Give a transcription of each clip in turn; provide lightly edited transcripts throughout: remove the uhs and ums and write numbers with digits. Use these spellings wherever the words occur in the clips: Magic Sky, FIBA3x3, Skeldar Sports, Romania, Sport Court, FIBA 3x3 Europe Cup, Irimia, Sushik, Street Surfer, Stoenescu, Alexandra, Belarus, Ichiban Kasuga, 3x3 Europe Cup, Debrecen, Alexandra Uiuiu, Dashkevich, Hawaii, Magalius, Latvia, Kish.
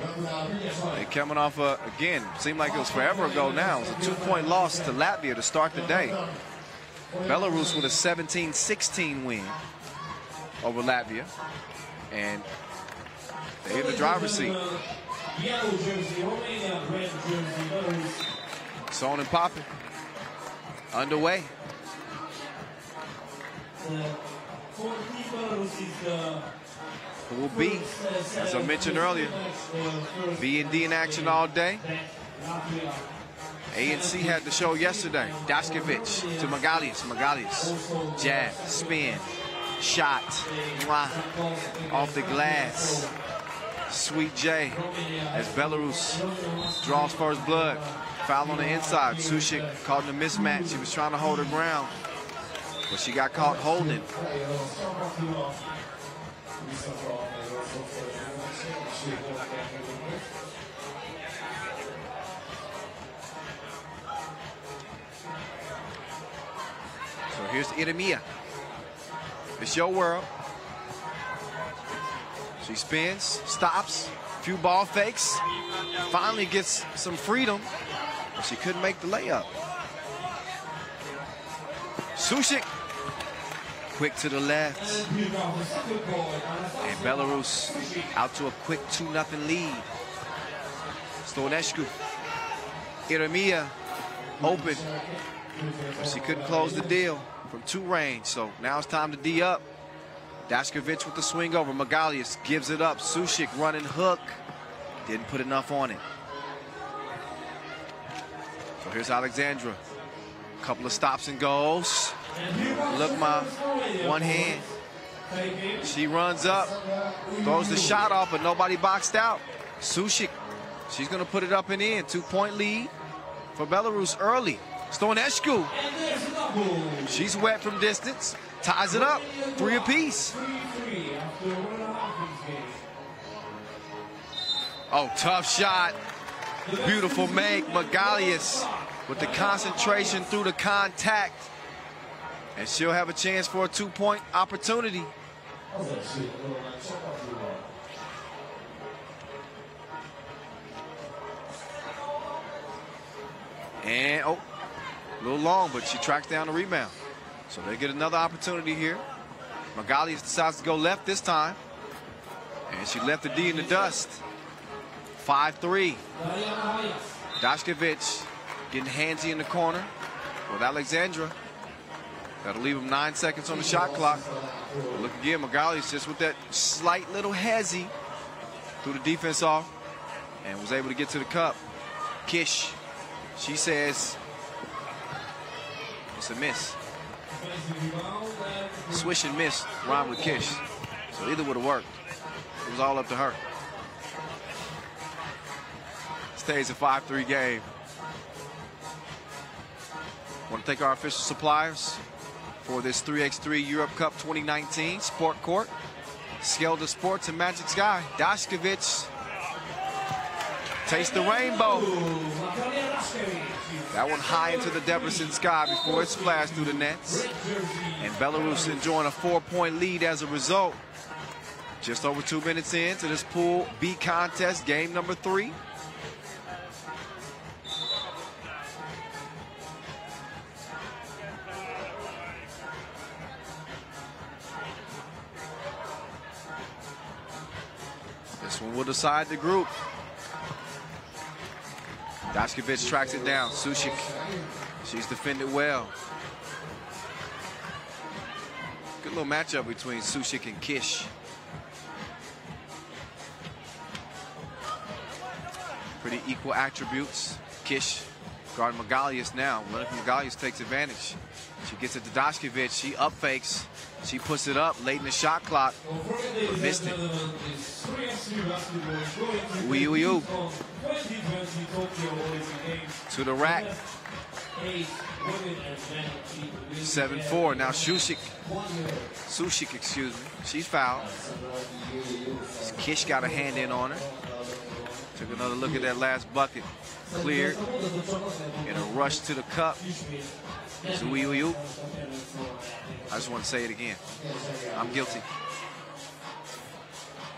They're coming off a, again, seemed like it was forever ago now. It was a two-point loss to Latvia to start the day. Belarus with a 17-16 win over Latvia. And they're in the driver's seat. Yellow jersey, Romania, red jersey, Belarus. It's on and popping. Underway. Pool B, as I mentioned earlier, B and D in action all day. A and C had the show yesterday. Dashkevich to Magalius. Magalius, jab, spin, shot, off the glass. Sweet J as Belarus draws first blood. Foul on the inside. Sushik caught in a mismatch. She was trying to hold her ground, but she got caught holding. So here's Irimia. It's your world. She spins, stops, a few ball fakes, finally gets some freedom, but she couldn't make the layup. Sushik, quick to the left. And Belarus out to a quick 2-0 lead. Stoenescu, Irimia open, but she couldn't close the deal from two range, so now it's time to D up. Dashkevich with the swing over. Magalius gives it up. Sushik running hook. Didn't put enough on it. So here's Alexandra. Couple of stops and goes. Look, my one hand. She runs up. Throws the shot off, but nobody boxed out. Sushik. She's going to put it up and in. 2-point lead for Belarus early. Stoenescu. She's wet from distance. Ties it up, 3 apiece. Oh, tough shot. Beautiful make. Magalius with the concentration through the contact. And she'll have a chance for a 2-point opportunity. And, oh, a little long, but she tracks down the rebound. So they get another opportunity here. Magalius decides to go left this time. And she left the D in the dust. 5-3. Dashkevich getting handsy in the corner with Alexandra. That'll leave him 9 seconds on the shot clock. But look again, Magalius just with that slight little hezzy threw the defense off and was able to get to the cup. Kish, she says, it's a miss. Swish and miss, rhyme with Kish. So either would have worked. It was all up to her. Stays a 5-3 game. Want to thank our official suppliers for this 3x3 Europe Cup 2019. Sport Court, Skeldar Sports, and Magic Sky. Dashkevich, taste the rainbow. That one high into the Debrecen sky before it splashed through the nets. And Belarus enjoying a 4-point lead as a result. Just over 2 minutes into this Pool B contest, game number 3. This one will decide the group. Dashkevich tracks it down. Sushik, she's defended well. Good little matchup between Sushik and Kish. Pretty equal attributes. Kish guarding Magalius now. One of Magalius takes advantage. She gets it to Dashkevich. She up fakes. She puts it up late in the shot clock, but missed it. Ooh. To the rack. 7-4. Now Sushik, excuse me. She's fouled. Kish got a hand in on her. Took another look at that last bucket. Cleared. And a rush to the cup. Zuiuiu. I just want to say it again. I'm guilty.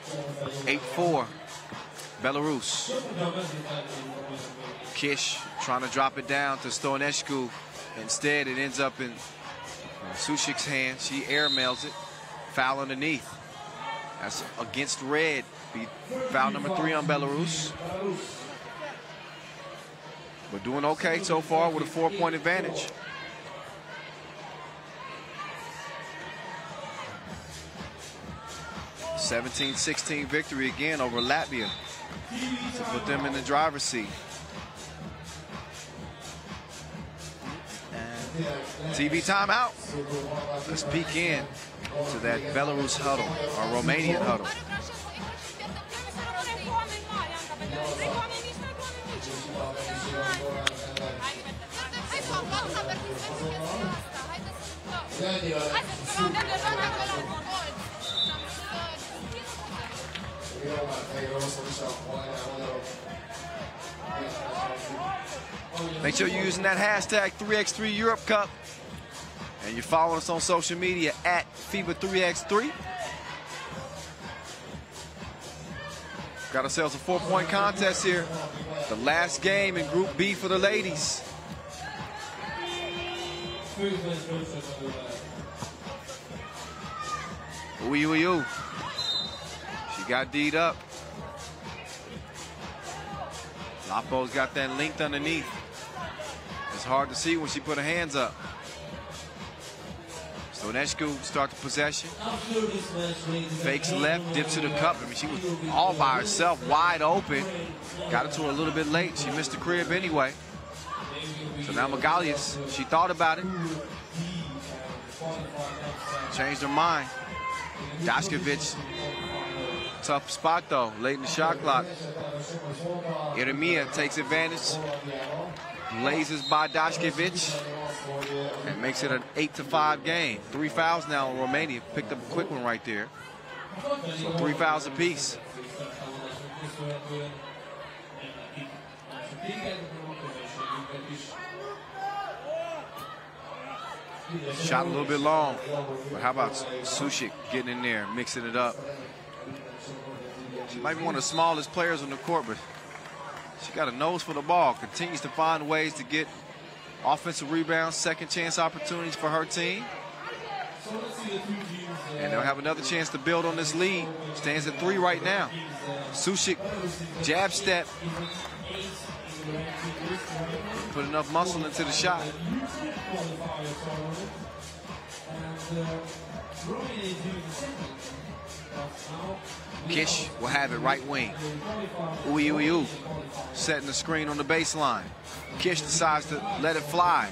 8-4. Belarus. Kish trying to drop it down to Stoenescu. Instead, it ends up in Sushik's hand. She airmails it. Foul underneath. That's against red. Be foul number 3 on Belarus. We're doing okay so far with a 4-point advantage. A 17-16 victory again over Latvia to put them in the driver's seat. And TV timeout. Let's peek in to that Belarus huddle, or Romanian huddle. Make sure you're using that hashtag 3x3 Europe Cup. And you're following us on social media at FIBA 3x3. Got ourselves a 4-point contest here. The last game in Group B for the ladies. Ooh, ooh, ooh. She got D'd up. Lapo's got that linked underneath. It's hard to see when she put her hands up. Stoenescu start the possession. Fakes left, dips to the cup. I mean, she was all by herself, wide open. Got it to her a little bit late. She missed the crib anyway. So now Magalius, she thought about it. Changed her mind. Dashkevich, tough spot though, late in the shot clock. Irimia takes advantage. Blazes by Dashkevich. And makes it an 8-5 game. 3 fouls now on Romania. Picked up a quick one right there. So 3 fouls apiece. Shot a little bit long, but how about Sushik getting in there, mixing it up? She might be one of the smallest players on the court, but she got a nose for the ball, continues to find ways to get offensive rebounds, second chance opportunities for her team. And they'll have another chance to build on this lead. Stands at 3 right now. Sushik, jab step. Put enough muscle into the shot. Kish will have it right wing. Ooh, ooh, ooh. Setting the screen on the baseline. Kish decides to let it fly.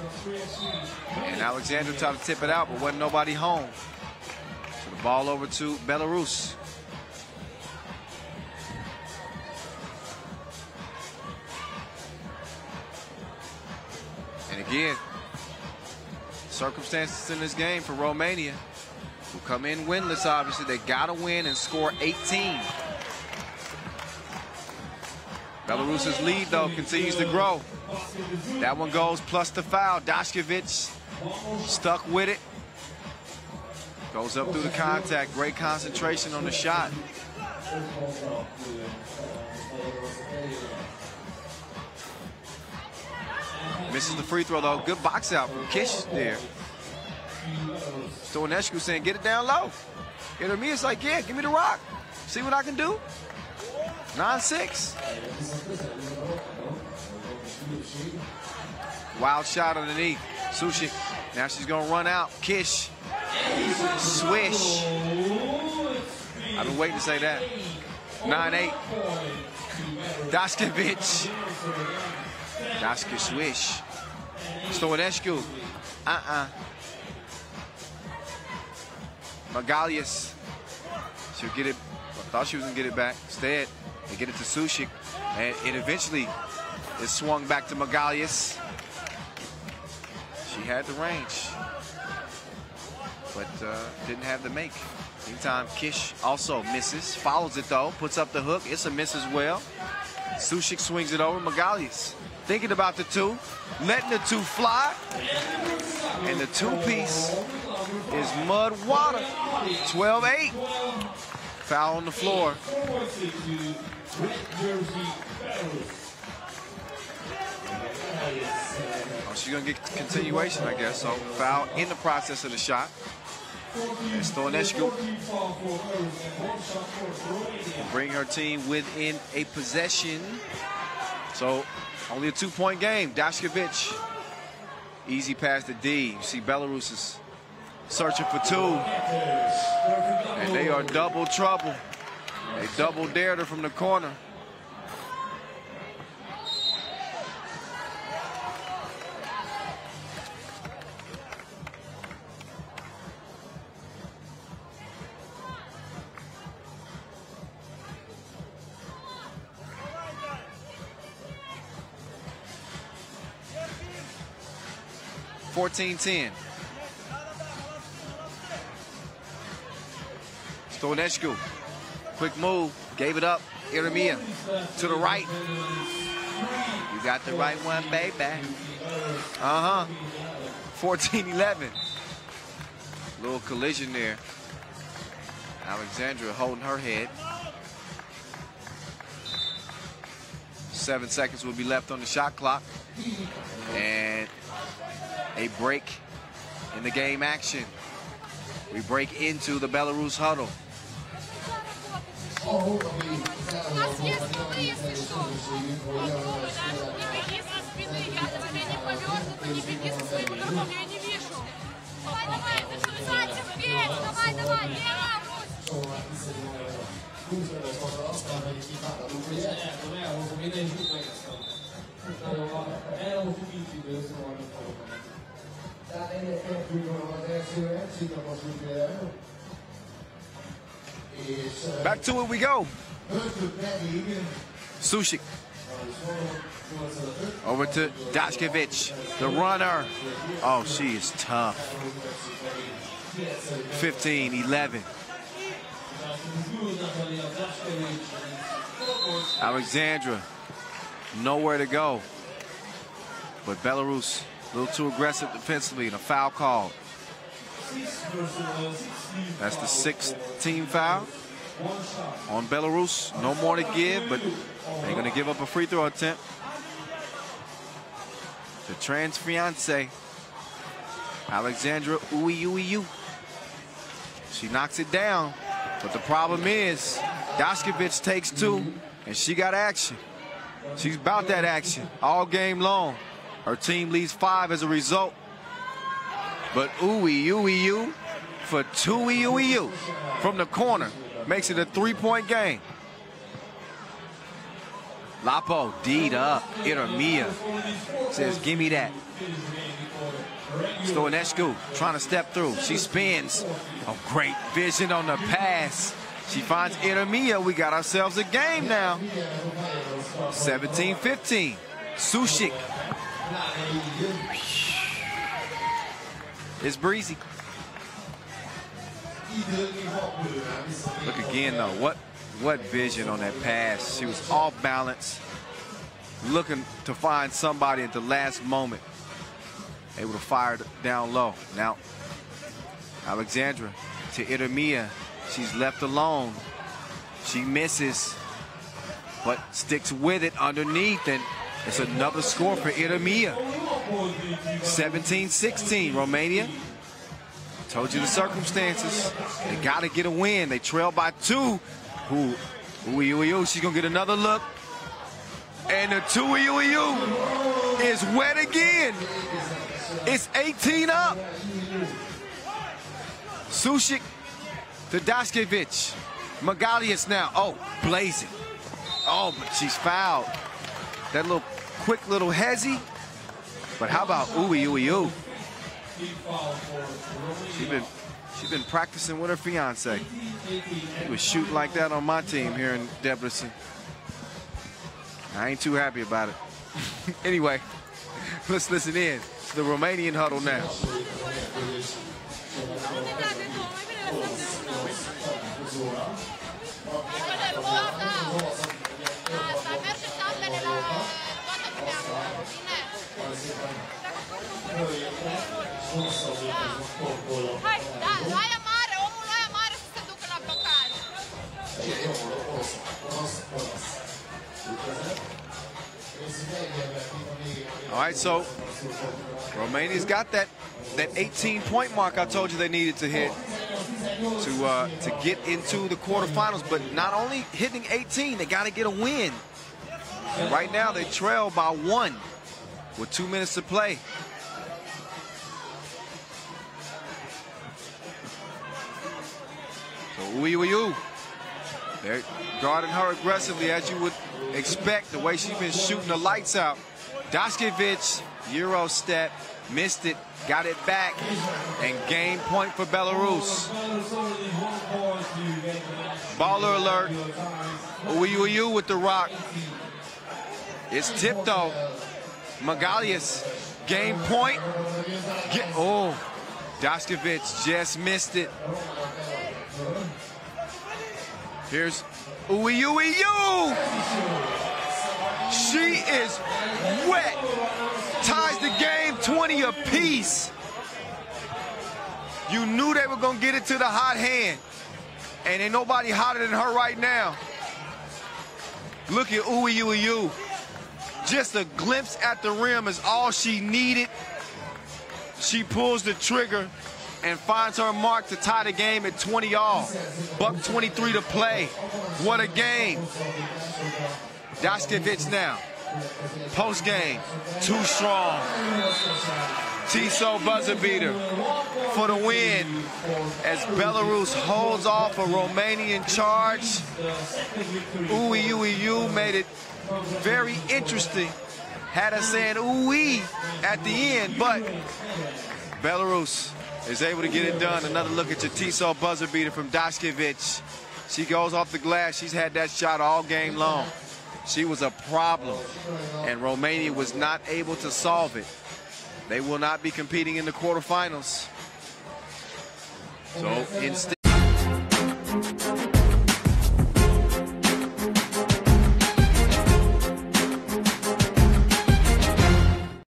And Alexandra tried to tip it out, but wasn't nobody home. So the ball over to Belarus. And again, circumstances in this game for Romania, who come in winless, obviously. They got to win and score 18. Belarus's lead, though, continues to grow. That one goes, plus the foul. Dashkevich stuck with it. Goes up through the contact. Great concentration on the shot. Misses the free throw, though. Good box out from Kish there. Stoenescu saying, get it down low. And to me, it's like, yeah, give me the rock. See what I can do? 9-6. Wild shot underneath. Sushik. Now she's going to run out. Kish. Swish. I've been waiting to say that. 9-8. Dashkevich. Dashkevich swish. Stoenescu. Magalius. She'll get it. I thought she was going to get it back. Instead, they get it to Sushik. And it eventually is swung back to Magalius. She had the range, but didn't have the make. Meantime, Kish also misses. Follows it, though. Puts up the hook. It's a miss as well. Sushik swings it over. Magalius thinking about the 2. Letting the 2 fly. And the 2-piece is mud water. 12-8. Foul on the floor. Oh, she's going to get continuation, I guess. So foul in the process of the shot. And Stoenescu will bring her team within a possession. So only a two-point game. Dashkevich, easy pass to D. You see Belarus is searching for two. And they are double trouble. They double-dared her from the corner. Stoenescu, quick move, gave it up. Irimia to the right. You got the right one, baby. 14-11. Little collision there. Alexandra holding her head. 7 seconds will be left on the shot clock. And a break in the game action. We break into the Belarus huddle. Back to it we go. Sushik over to Dashkevich, the runner. Oh, she is tough. 15-11. Alexandra, nowhere to go. But Belarus, a little too aggressive defensively, and a foul called. That's the 6th team foul on Belarus. No more to give, but they're going to give up a free throw attempt. The trans fiance, Alexandra Uiuiu. She knocks it down, but the problem is Dashkevich takes two, and she got action. She's about that action all game long. Her team leads 5 as a result. But Uiuiu for two Uiuiu from the corner makes it a 3-point game. Lapo D'd up. Irimia says, give me that. Stoenescu trying to step through. She spins. Oh, great vision on the pass. She finds Irimia. We got ourselves a game now. 17-15. Sushik. It's breezy. Look again though, what vision on that pass. She was off balance, looking to find somebody at the last moment. Able to fire down low. Now, Alexandra to Irimia. She's left alone. She misses, but sticks with it underneath, and it's another score for Irimia. 17-16, Romania. Told you the circumstances. They got to get a win. They trail by 2. Uiuiu, she's going to get another look. And the 2 Uiuiu is wet again. It's 18 up. Sushik to Dashkevich. Magalius now. Oh, blazing. Oh, but she's fouled. That little quick little hezzy. But how about Uiuiu? She's been practicing with her fiance. He was shooting like that on my team here in Debrecen. I ain't too happy about it. Anyway, let's listen in to the Romanian huddle now. Hai, da, aia mare, omul aia mare să se ducă la blocaj. All right, so Romania's got that 18-point mark I told you they needed to hit to get into the quarterfinals. But not only hitting 18, they got to get a win. And right now they trail by 1 with 2 minutes to play. So Uiuiu, they're guarding her aggressively, as you would expect, the way she's been shooting the lights out. Dashkevich, Euro step, missed it, got it back, and game point for Belarus. Baller alert. Uiuiu with the rock. It's tipped though. Magalius, game point. Dashkevich just missed it. Here's Uiuiu. She is wet. Ties the game 20 apiece. You knew they were gonna get it to the hot hand, and ain't nobody hotter than her right now. Look at Uiuiu. Just a glimpse at the rim is all she needed. She pulls the trigger and finds her mark to tie the game at 20 all. Buck 23 to play. What a game. Dashkevich now. Post game. Too strong. Tiso buzzer beater for the win as Belarus holds off a Romanian charge. Uiuiu made it very interesting. Had us saying ooh-wee at the end, but Belarus is able to get it done. Another look at your Tiso buzzer beater from Dashkevich. She goes off the glass. She's had that shot all game long. She was a problem, and Romania was not able to solve it. They will not be competing in the quarterfinals. So instead...